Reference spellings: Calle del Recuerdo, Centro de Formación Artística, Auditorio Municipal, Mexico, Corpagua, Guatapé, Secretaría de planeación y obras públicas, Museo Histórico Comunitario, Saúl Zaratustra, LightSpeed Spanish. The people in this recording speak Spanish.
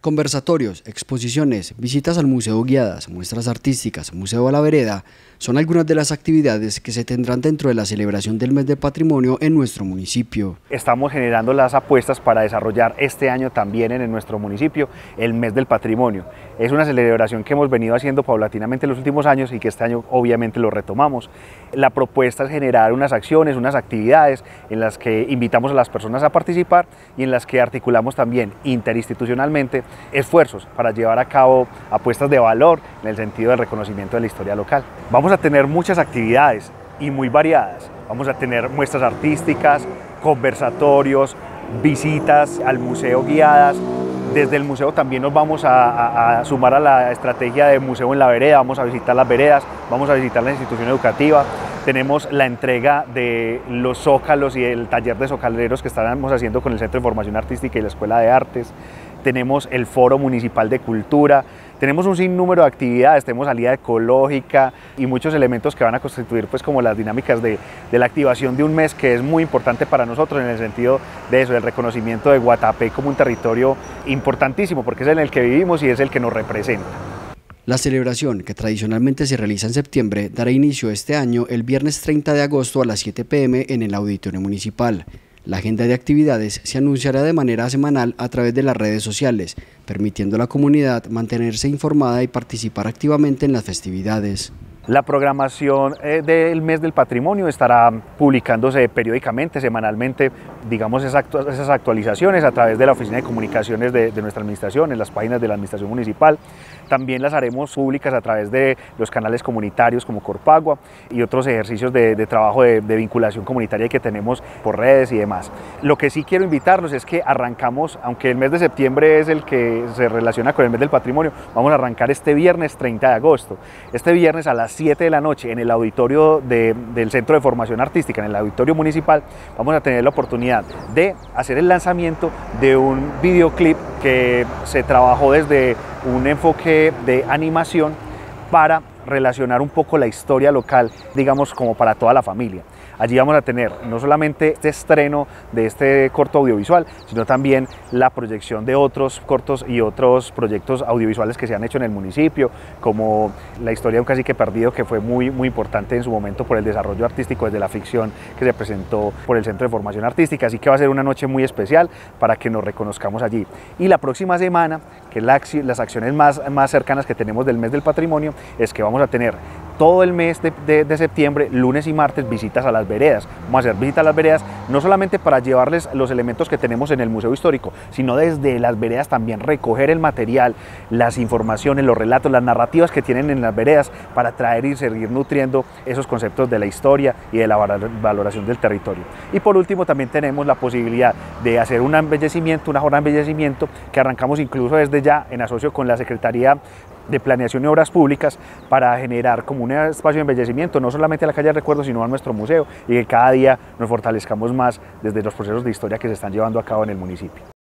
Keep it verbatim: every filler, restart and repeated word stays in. Conversatorios, exposiciones, visitas al museo guiadas, muestras artísticas, museo a la vereda, son algunas de las actividades que se tendrán dentro de la celebración del mes de patrimonio en nuestro municipio. Estamos generando las apuestas para desarrollar este año también en nuestro municipio el mes del patrimonio. Es una celebración que hemos venido haciendo paulatinamente en los últimos años y que este año obviamente lo retomamos. La propuesta es generar unas acciones, unas actividades en las que invitamos a las personas a participar y en las que articulamos también interinstitucionalmente esfuerzos para llevar a cabo apuestas de valor en el sentido del reconocimiento de la historia local. Vamos a tener muchas actividades y muy variadas. Vamos a tener muestras artísticas, conversatorios, visitas al museo guiadas. Desde el museo también nos vamos a, a, a sumar a la estrategia de museo en la vereda, vamos a visitar las veredas, vamos a visitar la institución educativa. Tenemos la entrega de los zócalos y el taller de zocaleros que estábamos haciendo con el Centro de Formación Artística y la Escuela de Artes. Tenemos el Foro Municipal de Cultura, tenemos un sinnúmero de actividades, tenemos salida ecológica y muchos elementos que van a constituir pues como las dinámicas de, de la activación de un mes que es muy importante para nosotros en el sentido de eso, del reconocimiento de Guatapé como un territorio importantísimo porque es en el que vivimos y es el que nos representa. La celebración, que tradicionalmente se realiza en septiembre, dará inicio este año el viernes treinta de agosto a las siete p m en el Auditorio Municipal. La agenda de actividades se anunciará de manera semanal a través de las redes sociales, permitiendo a la comunidad mantenerse informada y participar activamente en las festividades. La programación del mes del patrimonio estará publicándose periódicamente, semanalmente, digamos esas actualizaciones a través de la oficina de comunicaciones de, de nuestra administración, en las páginas de la administración municipal. También las haremos públicas a través de los canales comunitarios como Corpagua y otros ejercicios de, de trabajo de, de vinculación comunitaria que tenemos por redes y demás. Lo que sí quiero invitarlos es que arrancamos, aunque el mes de septiembre es el que se relaciona con el mes del patrimonio, vamos a arrancar este viernes treinta de agosto. Este viernes a las siete de la noche en el auditorio de, del Centro de Formación Artística, en el Auditorio Municipal, vamos a tener la oportunidad de hacer el lanzamiento de un videoclip que se trabajó desde un enfoque de animación para relacionar un poco la historia local, digamos, como para toda la familia. Allí vamos a tener no solamente este estreno de este corto audiovisual, sino también la proyección de otros cortos y otros proyectos audiovisuales que se han hecho en el municipio, como la historia de un cacique perdido que fue muy, muy importante en su momento por el desarrollo artístico desde la ficción que se presentó por el Centro de Formación Artística. Así que va a ser una noche muy especial para que nos reconozcamos allí. Y la próxima semana, que las acciones más, más cercanas que tenemos del mes del patrimonio, es que vamos a tener todo el mes de, de, de septiembre, lunes y martes, visitas a las veredas. Vamos a hacer visitas a las veredas, no solamente para llevarles los elementos que tenemos en el Museo Histórico, sino desde las veredas también recoger el material, las informaciones, los relatos, las narrativas que tienen en las veredas para traer y seguir nutriendo esos conceptos de la historia y de la valoración del territorio. Y por último también tenemos la posibilidad de hacer un embellecimiento, una jornada de embellecimiento que arrancamos incluso desde ya en asocio con la Secretaría de Planeación y Obras Públicas para generar como un espacio de embellecimiento, no solamente a la calle de recuerdos, sino a nuestro museo y que cada día nos fortalezcamos más desde los procesos de historia que se están llevando a cabo en el municipio.